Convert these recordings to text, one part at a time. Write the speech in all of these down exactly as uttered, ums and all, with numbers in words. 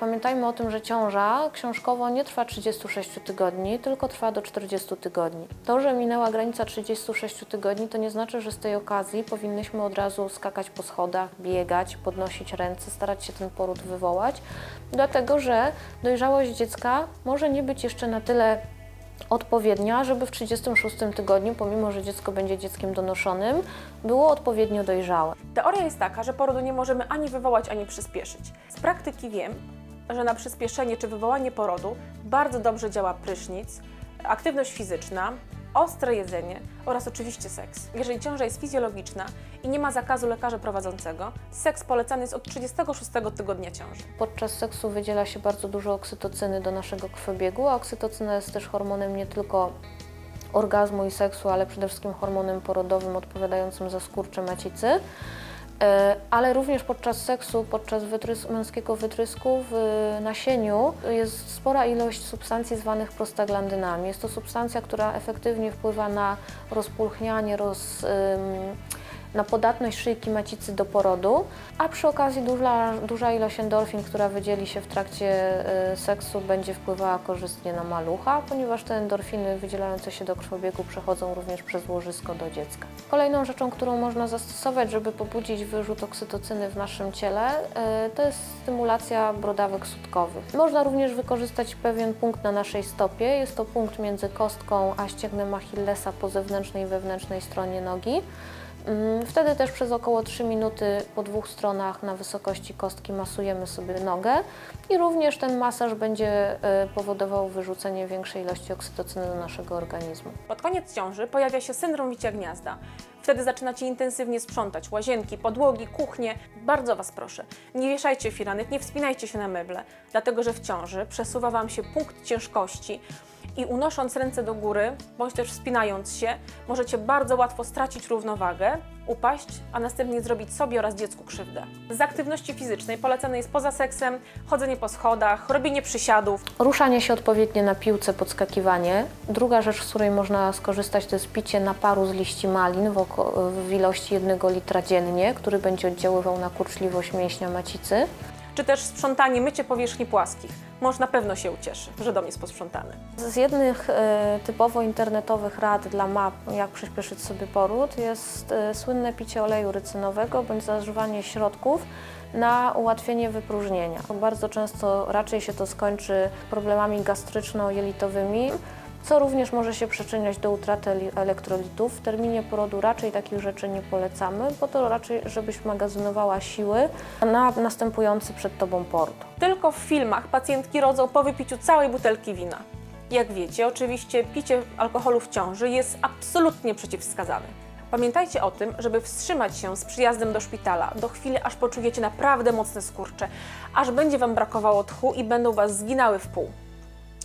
Pamiętajmy o tym, że ciąża książkowo nie trwa trzydzieści sześć tygodni, tylko trwa do czterdziestu tygodni. To, że minęła granica trzydziestu sześciu tygodni, to nie znaczy, że z tej okazji powinnyśmy od razu skakać po schodach, biegać, podnosić ręce, starać się ten poród wywołać, dlatego że dojrzałość dziecka może nie być jeszcze na tyle odpowiednia, żeby w trzydziestym szóstym tygodniu, pomimo że dziecko będzie dzieckiem donoszonym, było odpowiednio dojrzałe. Teoria jest taka, że porodu nie możemy ani wywołać, ani przyspieszyć. Z praktyki wiem, że na przyspieszenie czy wywołanie porodu bardzo dobrze działa prysznic, aktywność fizyczna, ostre jedzenie oraz oczywiście seks. Jeżeli ciąża jest fizjologiczna i nie ma zakazu lekarza prowadzącego, seks polecany jest od trzydziestego szóstego tygodnia ciąży. Podczas seksu wydziela się bardzo dużo oksytocyny do naszego krwiobiegu, a oksytocyna jest też hormonem nie tylko orgazmu i seksu, ale przede wszystkim hormonem porodowym odpowiadającym za skurcze macicy. Ale również podczas seksu, podczas wytrys męskiego wytrysku w nasieniu jest spora ilość substancji zwanych prostaglandynami. Jest to substancja, która efektywnie wpływa na rozpulchnianie, roz, na podatność szyjki macicy do porodu, a przy okazji duża, duża ilość endorfin, która wydzieli się w trakcie seksu, będzie wpływała korzystnie na malucha, ponieważ te endorfiny wydzielające się do krwiobiegu przechodzą również przez łożysko do dziecka. Kolejną rzeczą, którą można zastosować, żeby pobudzić wyrzut oksytocyny w naszym ciele, to jest stymulacja brodawek sutkowych. Można również wykorzystać pewien punkt na naszej stopie. Jest to punkt między kostką a ścięgnem Achillesa po zewnętrznej i wewnętrznej stronie nogi. Wtedy też przez około trzy minuty po dwóch stronach na wysokości kostki masujemy sobie nogę i również ten masaż będzie powodował wyrzucenie większej ilości oksytocyny do naszego organizmu. Pod koniec ciąży pojawia się syndrom wicia gniazda. Wtedy zaczynacie intensywnie sprzątać łazienki, podłogi, kuchnię. Bardzo Was proszę, nie wieszajcie firanek, nie wspinajcie się na meble, dlatego że w ciąży przesuwa Wam się punkt ciężkości i unosząc ręce do góry, bądź też wspinając się, możecie bardzo łatwo stracić równowagę, upaść, a następnie zrobić sobie oraz dziecku krzywdę. Z aktywności fizycznej polecane jest poza seksem chodzenie po schodach, robienie przysiadów. Ruszanie się odpowiednio na piłce, podskakiwanie. Druga rzecz, z której można skorzystać, to jest picie naparu z liści malin w ilości jednego litra dziennie, który będzie oddziaływał na kurczliwość mięśnia macicy. Czy też sprzątanie, mycie powierzchni płaskich. Mąż na pewno się ucieszy, że dom jest posprzątany. Z jednych y, typowo internetowych rad dla map, jak przyspieszyć sobie poród, jest y, słynne picie oleju rycynowego bądź zażywanie środków na ułatwienie wypróżnienia. Bardzo często raczej się to skończy problemami gastryczno-jelitowymi, co również może się przyczyniać do utraty elektrolitów. W terminie porodu raczej takich rzeczy nie polecamy, bo to raczej, żebyś magazynowała siły na następujący przed Tobą poród. Tylko w filmach pacjentki rodzą po wypiciu całej butelki wina. Jak wiecie, oczywiście picie alkoholu w ciąży jest absolutnie przeciwwskazane. Pamiętajcie o tym, żeby wstrzymać się z przyjazdem do szpitala do chwili, aż poczujecie naprawdę mocne skurcze, aż będzie Wam brakowało tchu i będą Was zginały w pół.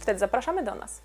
Wtedy zapraszamy do nas.